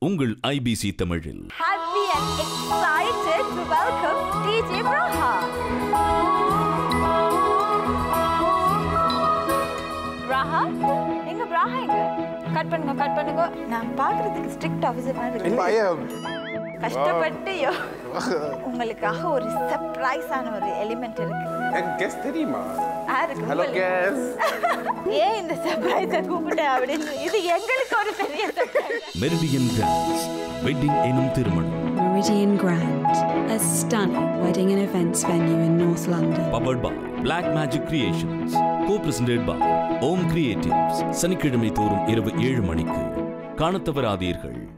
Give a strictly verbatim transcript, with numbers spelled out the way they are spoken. Ungal I B C Tamil. Happy and excited to welcome D J Braha. Braha? Enga Braha enga? Cut pannunga, cut pannunga. Na paakradhukku strict officer maari irukku. கஷ்டப்பட்டியோ உங்களுக்காக ஒரு சர்ப்ரைஸான ஒரு element இருக்கு. And guess தெரியுமா? Hello guess. ஏ இந்த சர்ப்ரைஸை கூப்பிட்டே அப்படினு இது எங்களுக்கு ஒரு பெரிய surprise. Meridian Grands, Wedding Ennum Thirumanam. Meridian Grands, a stunning wedding and events venue in North London. Powered by Black Magic Creations, co-presented by Om Creatives. சனிக்கிழமை தோறும் இரவு ஏழு மணிக்கு காணத் தவறாதீர்கள்.